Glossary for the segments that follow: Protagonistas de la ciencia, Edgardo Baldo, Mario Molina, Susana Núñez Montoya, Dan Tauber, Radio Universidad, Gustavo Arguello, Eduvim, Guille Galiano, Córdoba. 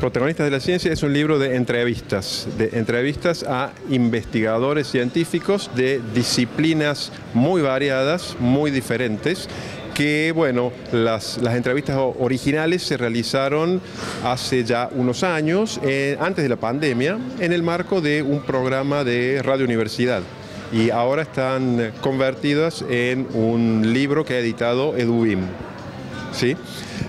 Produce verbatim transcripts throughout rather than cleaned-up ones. Protagonistas de la ciencia es un libro de entrevistas, de entrevistas a investigadores científicos de disciplinas muy variadas, muy diferentes, que bueno, las, las entrevistas originales se realizaron hace ya unos años, eh, antes de la pandemia, en el marco de un programa de Radio Universidad. Y ahora están convertidas en un libro que ha editado Eduvim. ¿Sí?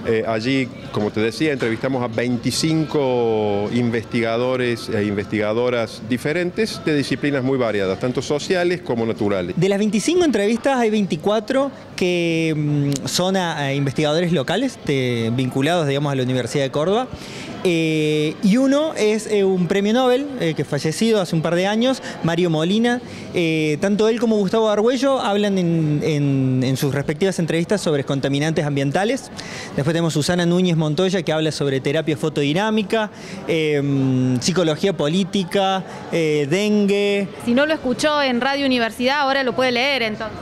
Eh, allí, como te decía, entrevistamos a veinticinco investigadores e investigadoras diferentes de disciplinas muy variadas, tanto sociales como naturales. De las veinticinco entrevistas hay veinticuatro que son a, a investigadores locales, te, vinculados, digamos, a la Universidad de Córdoba. Eh, y uno es eh, un premio Nobel, eh, que fallecido hace un par de años, Mario Molina. Eh, tanto él como Gustavo Arguello hablan en, en, en sus respectivas entrevistas sobre contaminantes ambientales. Después tenemos Susana Núñez Montoya, que habla sobre terapia fotodinámica, eh, psicología política, eh, dengue. Si no lo escuchó en Radio Universidad, ahora lo puede leer entonces.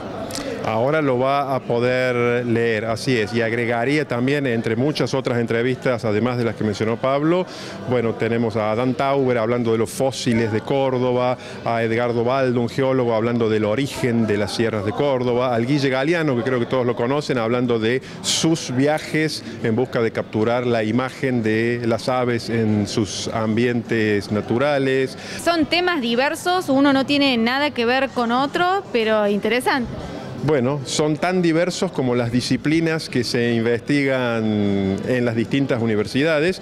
Ahora lo va a poder leer, así es, y agregaría también, entre muchas otras entrevistas, además de las que mencionó Pablo, bueno, tenemos a Dan Tauber hablando de los fósiles de Córdoba, a Edgardo Baldo, un geólogo, hablando del origen de las sierras de Córdoba, al Guille Galiano, que creo que todos lo conocen, hablando de sus viajes en busca de capturar la imagen de las aves en sus ambientes naturales. Son temas diversos, uno no tiene nada que ver con otro, pero interesante. Bueno, son tan diversos como las disciplinas que se investigan en las distintas universidades.